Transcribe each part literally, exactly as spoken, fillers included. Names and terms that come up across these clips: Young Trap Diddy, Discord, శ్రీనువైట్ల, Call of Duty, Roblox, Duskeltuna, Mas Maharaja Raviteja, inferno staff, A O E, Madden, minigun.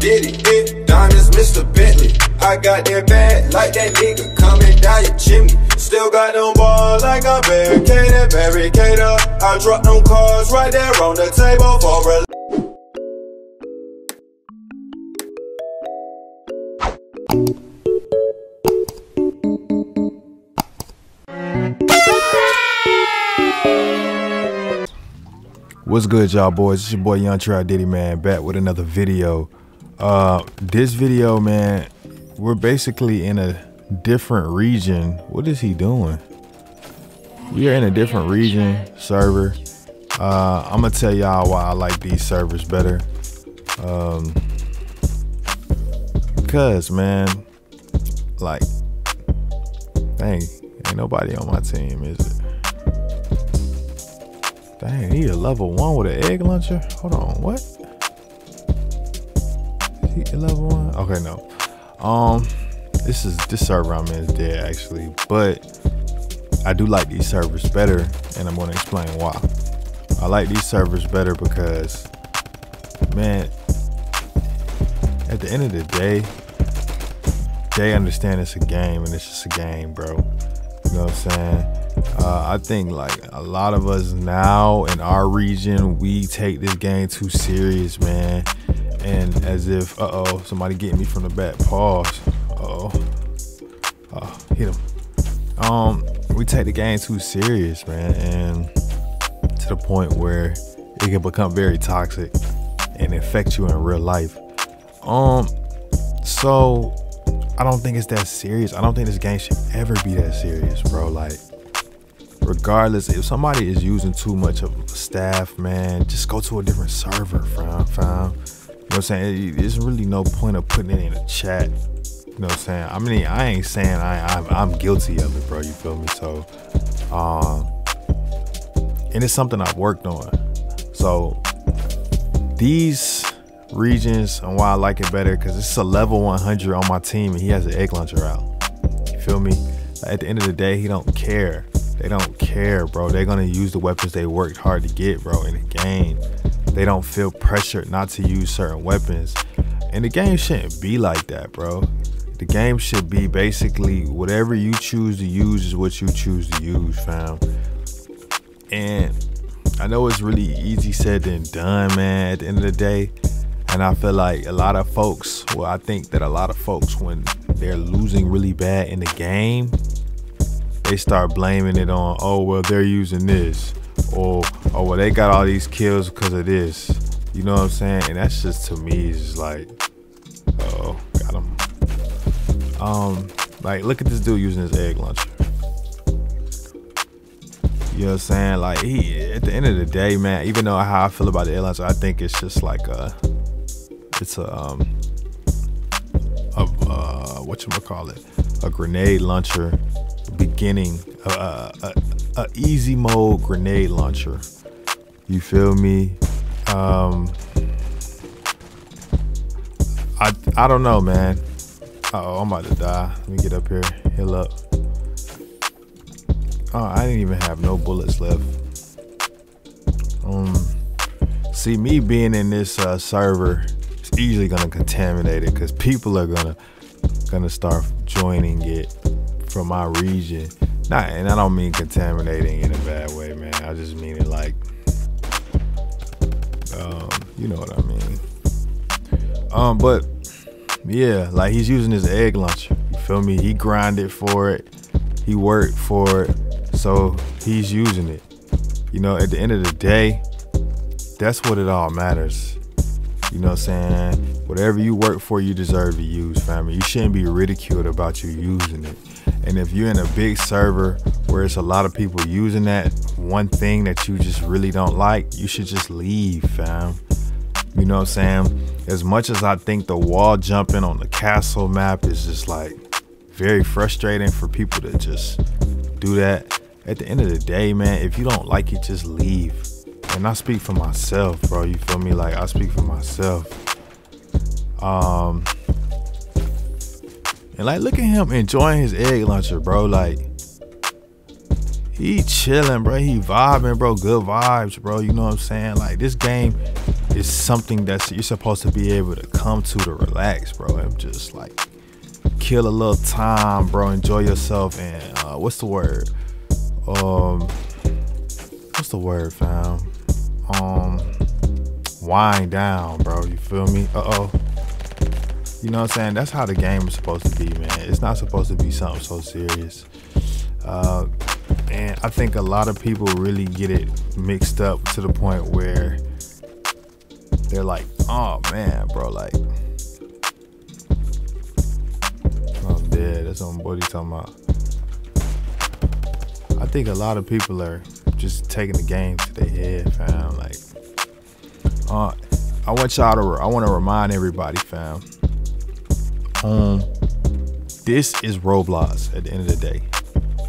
Diddy, big diamonds, Mister Bentley. I got that bag like that nigga coming down your chimney. Still got them balls like I'm barricaded, barricaded. I dropped them cards right there on the table for a. What's good, y'all boys? It's your boy Young Trap Diddy, man, back with another video. Uh, this video, man, we're basically in a different region. What is he doing? We are in a different region server. Uh, I'm gonna tell y'all why I like these servers better. Um, because, man, like, dang, ain't nobody on my team, is it? Dang, he a level one with an egg launcher? Hold on, what? Is he a level one? Okay, no. Um, this is this server I'm in is dead actually, but I do like these servers better, and I'm gonna explain why. I like these servers better because, man, at the end of the day, they understand it's a game, and it's just a game, bro. You know what I'm saying? Uh, I think like a lot of us now in our region, we take this game too serious, man. And as if, uh-oh, somebody getting me from the back. Pause. Uh-oh. Oh, hit him. Um, we take the game too serious, man. And to the point where it can become very toxic and affect you in real life. Um, so I don't think it's that serious. I don't think this game should ever be that serious, bro. Like, regardless, if somebody is using too much of staff, man, just go to a different server, fam, fam. You know what I'm saying? There's really no point of putting it in a chat. You know what I'm saying? I mean, I ain't saying I, I'm, I'm guilty of it, bro. You feel me? So, um, and it's something I've worked on. So, these regions and why I like it better, because it's a level one hundred on my team, and he has an egg launcher out. You feel me? At the end of the day, he don't care. They don't care, bro. They're gonna use the weapons they worked hard to get, bro, in the game. They don't feel pressured not to use certain weapons. And the game shouldn't be like that, bro. The game should be basically whatever you choose to use is what you choose to use, fam. And I know it's really easy said than done, man, at the end of the day. And I feel like a lot of folks, well, I think that a lot of folks, when they're losing really bad in the game, they start blaming it on, oh, well, they're using this, or oh, well, they got all these kills because of this. You know what I'm saying? And that's just, to me, is like, oh, got him. Um, like, look at this dude using his egg launcher. You know what I'm saying? Like, he, at the end of the day, man, even though how I feel about the egg launcher, I think it's just like a, it's a, um, a uh, whatchamacallit, a grenade launcher. Beginning uh, a, a easy mode grenade launcher, you feel me? um I I don't know, man. Uh oh, I'm about to die. Let me get up here, heal up. Oh, I didn't even have no bullets left. Um see, me being in this uh server, it's easily gonna contaminate it, because people are gonna gonna start joining it from my region. Not, and I don't mean contaminating in a bad way, man. I just mean it like, um, you know what I mean. Um, but yeah, like, he's using his egg launcher. You feel me? He grinded for it. He worked for it. So he's using it. You know, at the end of the day, that's what it all matters. You know what I'm saying? Whatever you work for, you deserve to use, family. You shouldn't be ridiculed about you using it. And if you're in a big server where it's a lot of people using that one thing that you just really don't like, you should just leave, fam. You know what I'm saying? As much as I think the wall jumping on the castle map is just like very frustrating for people to just do that, at the end of the day, man, if you don't like it, just leave. And I speak for myself, bro. You feel me? Like, I speak for myself. Um, and like, look at him enjoying his egg launcher, bro. Like, he chilling, bro. He vibing, bro. Good vibes, bro. You know what I'm saying? Like, this game it's something that's you're supposed to be able to come to to relax, bro, and just like kill a little time, bro, enjoy yourself. And uh what's the word um what's the word fam um wind down, bro, you feel me? Uh-oh you know what I'm saying? That's how the game is supposed to be, man. It's not supposed to be something so serious. Uh and I think a lot of people really get it mixed up to the point where they're like, oh man, bro, like I'm dead. That's what my buddy talking about. I think a lot of people are just taking the game to their head, fam. Like, uh, I want y'all to, I want to remind everybody, fam. Um, this is Roblox at the end of the day,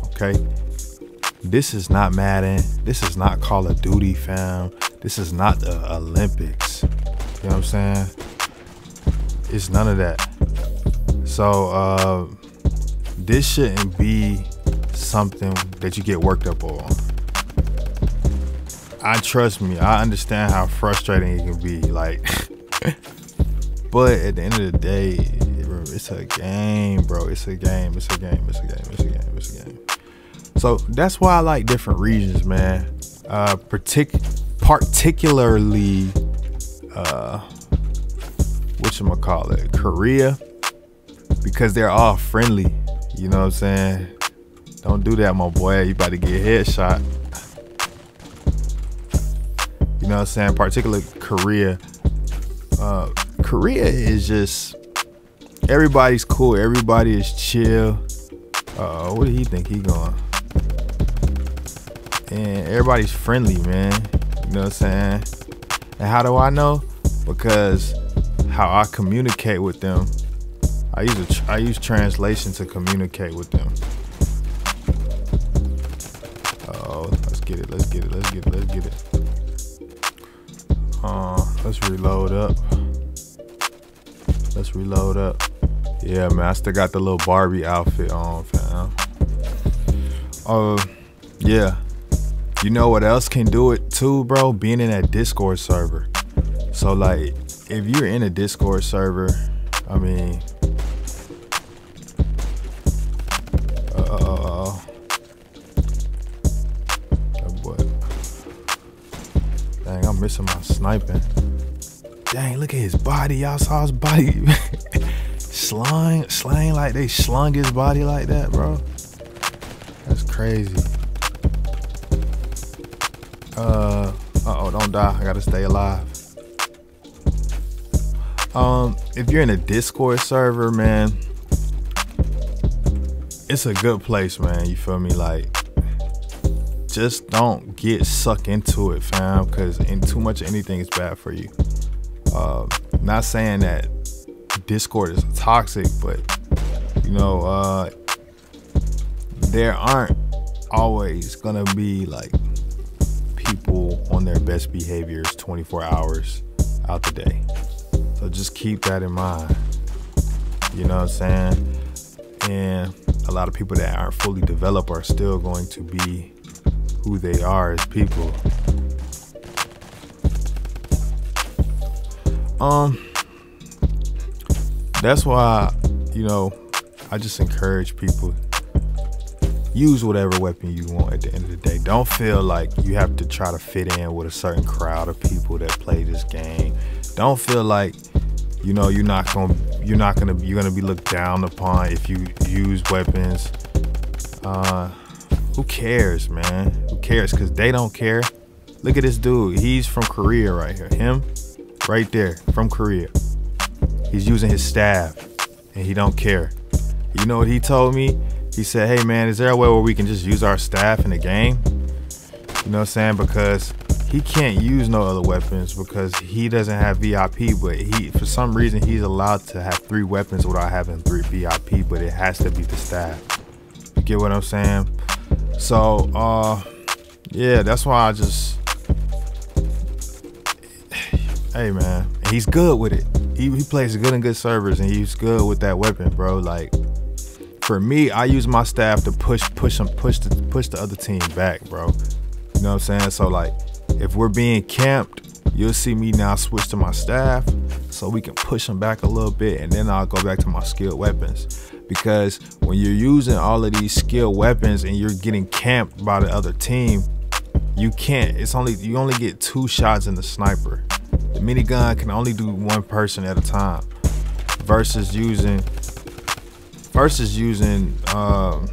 okay? This is not Madden. This is not Call of Duty, fam. This is not the Olympics. You know what I'm saying? It's none of that. So uh, this shouldn't be something that you get worked up on. I trust me, I understand how frustrating it can be. Like, but at the end of the day, it's a game, bro. It's a game. It's a game. It's a game. It's a game. It's a game. So that's why I like different regions, man. Uh, partic particularly, uh, whatchamacallit, Korea, because they're all friendly. You know what I'm saying? Don't do that, my boy. You about to get headshot. You know what I'm saying? Particularly Korea. Uh, Korea is just, everybody's cool. Everybody is chill. Uh, what do he think he going? And everybody's friendly, man. You know what I'm saying? And how do I know? Because how I communicate with them, I use a tr I use translation to communicate with them. Uh oh, let's get it, let's get it, let's get it, let's get it. Uh, let's reload up. Let's reload up. Yeah, man, I still got the little Barbie outfit on, fam. Oh, uh, yeah. You know what else can do it too, bro? Being in that Discord server. So like, if you're in a Discord server, I mean, uh, what? Dang, I'm missing my sniping. Dang, look at his body. Y'all saw his body slung, slang like they slung his body like that, bro. That's crazy. Uh, uh-oh, don't die. I gotta stay alive. Um, if you're in a Discord server, man, it's a good place, man. You feel me? Like, just don't get sucked into it, fam, because in too much of anything is bad for you. Um, not saying that Discord is toxic, but, you know, uh, there aren't always gonna be, like, people on their best behaviors twenty-four hours out the day. So just keep that in mind. You know what I'm saying? And a lot of people that aren't fully developed are still going to be who they are as people. Um, that's why, you know, I just encourage people, use whatever weapon you want at the end of the day. Don't feel like you have to try to fit in with a certain crowd of people that play this game. Don't feel like, you know, you're not gonna, you're not gonna, you're gonna be looked down upon if you use weapons. Uh, who cares, man? Who cares? Cause they don't care. Look at this dude. He's from Korea right here. Him, right there, from Korea. He's using his staff, and he don't care. You know what he told me? He said, hey man, is there a way where we can just use our staff in the game? You know what I'm saying? Because he can't use no other weapons because he doesn't have V I P, but he, for some reason, he's allowed to have three weapons without having three V I P, but it has to be the staff. You get what I'm saying? So, uh, yeah, that's why I just, hey man, he's good with it. He, he plays good and good servers, and he's good with that weapon, bro. Like, for me, I use my staff to push, push them, push the, push the other team back, bro. You know what I'm saying? So like, if we're being camped, you You'll see me now switch to my staff so we can push them back a little bit, and then I'll go back to my skilled weapons. Because when you're using all of these skilled weapons and you're getting camped by the other team, you can't, it's only, you only get two shots in the sniper. The minigun can only do one person at a time versus using, versus using um,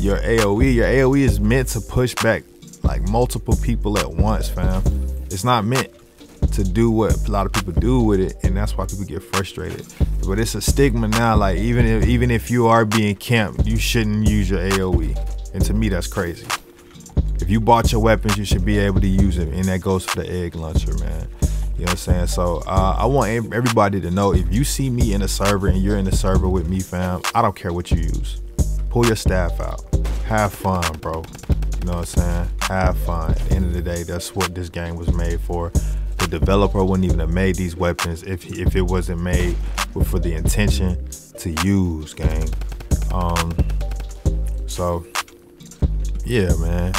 your A O E. Your A O E is meant to push back like multiple people at once, fam. It's not meant to do what a lot of people do with it, and that's why people get frustrated. But it's a stigma now, like even if even if you are being camped, you shouldn't use your A O E. And to me, that's crazy. If you bought your weapons, you should be able to use it, and that goes for the egg launcher, man. You know what I'm saying? So uh, I want everybody to know, if you see me in a server and you're in the server with me, fam, I don't care what you use. Pull your staff out. Have fun, bro. You know what I'm saying? Have fun. At the end of the day, that's what this game was made for. The developer wouldn't even have made these weapons if, if it wasn't made for the intention to use, gang. Um, so, yeah, man.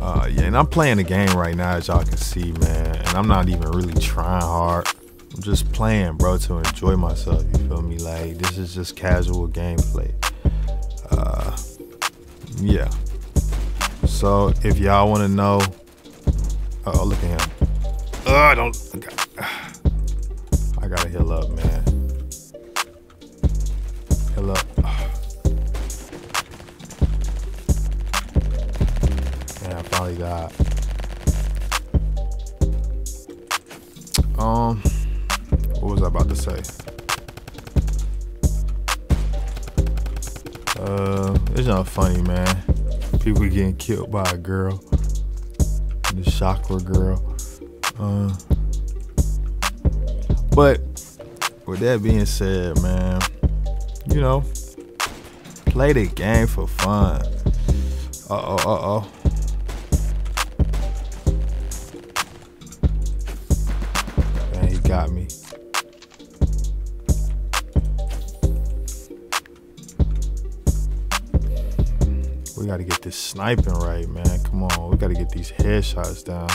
Uh, yeah, and I'm playing the game right now, as y'all can see, man. And I'm not even really trying hard. I'm just playing, bro, to enjoy myself. You feel me? Like, this is just casual gameplay. Uh, yeah. So, if y'all want to know... Uh oh, look at him. Oh, I don't... Okay. I gotta heal up, man. Heal up. Man, I finally got... Um... What was I about to say? Uh, it's not funny, man. People getting killed by a girl. The chakra girl. Uh, but with that being said, man, you know, play the game for fun. Uh oh, uh oh. Man, he got me. We gotta get this sniping right, man. Come on, we gotta get these headshots down.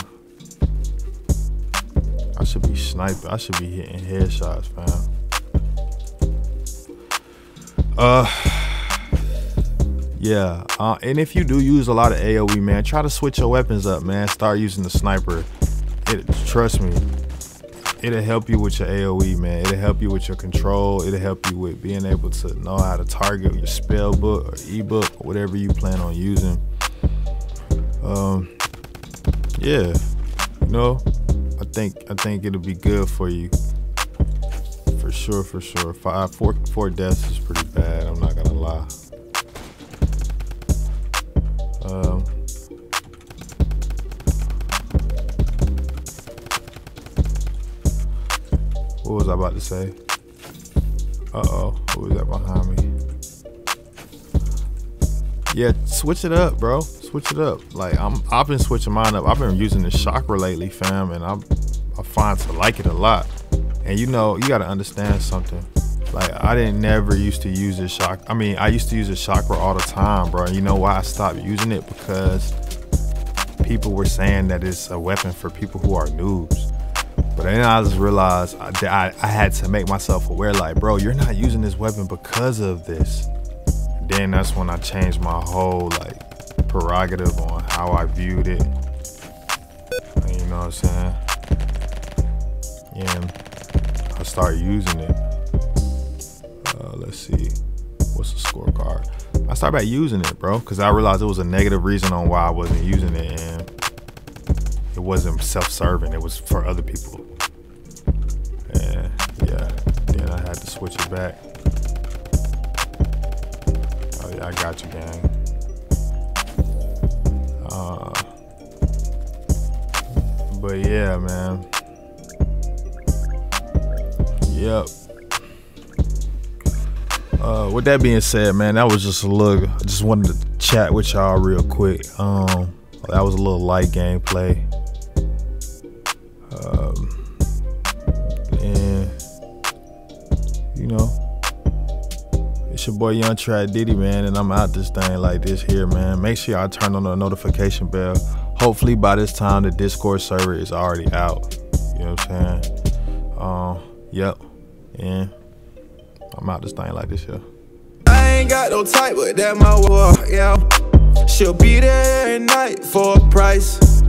I should be sniping. I should be hitting headshots, fam. Uh, yeah. Uh, and if you do use a lot of A O E, man, try to switch your weapons up, man. Start using the sniper. It, trust me, it'll help you with your A O E, man. It'll help you with your control. It'll help you with being able to know how to target your spell book or ebook or whatever you plan on using. Um, yeah, you know. I think I think it'll be good for you, for sure, for sure. Five, four, four deaths is pretty bad. I'm not gonna lie. Um, what was I about to say? Uh oh, what was that behind me? Yeah, switch it up, bro. Switch it up. Like I'm, I've been switching mine up. I've been using the chakra lately, fam, and I'm, I find to like it a lot. And you know, you gotta understand something. Like I didn't never used to use this chakra. I mean, I used to use the chakra all the time, bro. And you know why I stopped using it? Because people were saying that it's a weapon for people who are noobs. But then I just realized I, I, I had to make myself aware. Like, bro, you're not using this weapon because of this. Then that's when I changed my whole like prerogative on how I viewed it. You know what I'm saying? And I started using it. Uh, let's see, what's the scorecard? I started by using it, bro, because I realized it was a negative reason on why I wasn't using it, and it wasn't self-serving. It was for other people. And yeah, then I had to switch it back. I got you, gang. Uh, but yeah, man. Yep. Uh, with that being said, man, that was just a look. I just wanted to chat with y'all real quick. Um, that was a little light gameplay. Um, and you know. It's your boy Young Trap Diddy, man, and I'm out this thing like this here, man. Make sure y'all turn on the notification bell. hopefully by this time the Discord server is already out. You know what I'm saying? Um, yep. And I'm out this thing like this here. I ain't got no type, but that my war, yeah. She'll be there at night for a price.